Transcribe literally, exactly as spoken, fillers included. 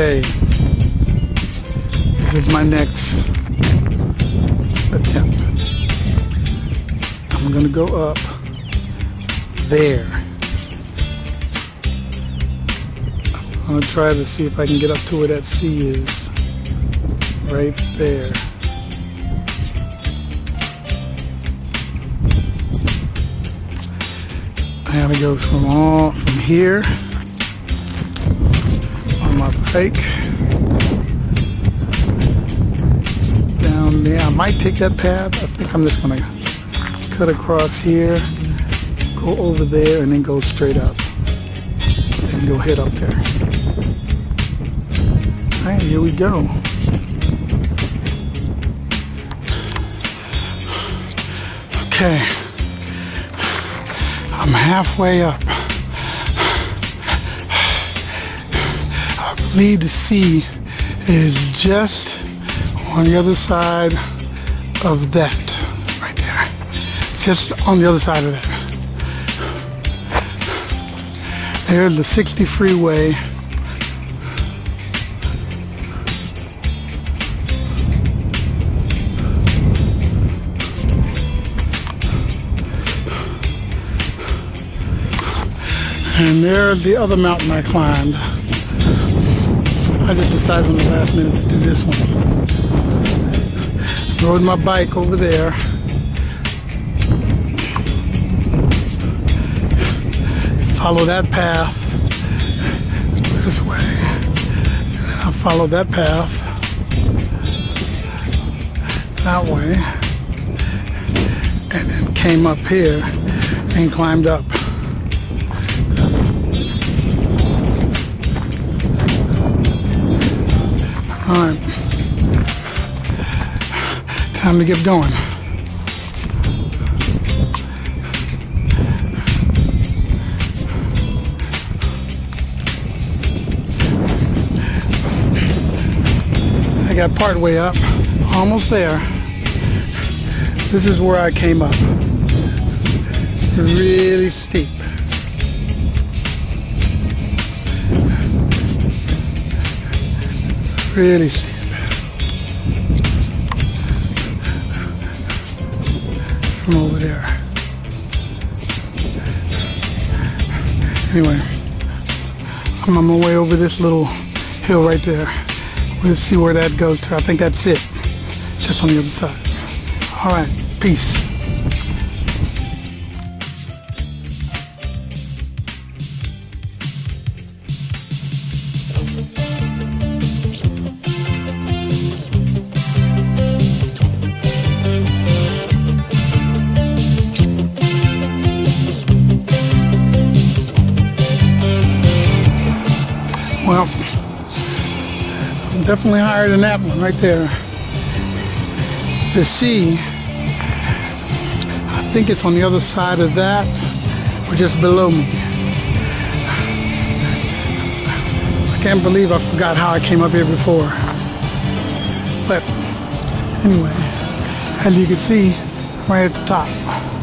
Okay, this is my next attempt. I'm gonna go up there. I'm gonna try to see if I can get up to where that C is. Right there. And it goes from all from here on my bike down there. I might take that path. I think I'm just gonna cut across here, go over there, and then go straight up and go head up there. All right, here we go. Okay, I'm halfway up. I believe the sea is just on the other side of that, right there. Just on the other side of that. There's the sixty freeway. And there's the other mountain I climbed. I just decided on the last minute to do this one. Rode my bike over there. Follow that path this way. And then I followed that path that way. And then came up here and climbed up. Alright, time to get going. I got part way up, almost there. This is where I came up. It's really steep. Really steep. From over there. Anyway, I'm on my way over this little hill right there. Let's see where that goes to. I think that's it. Just on the other side. All right, peace. Well, I'm definitely higher than that one right there. The sea, I think it's on the other side of that, or just below me. I can't believe I forgot how I came up here before. But anyway, as you can see, right at the top.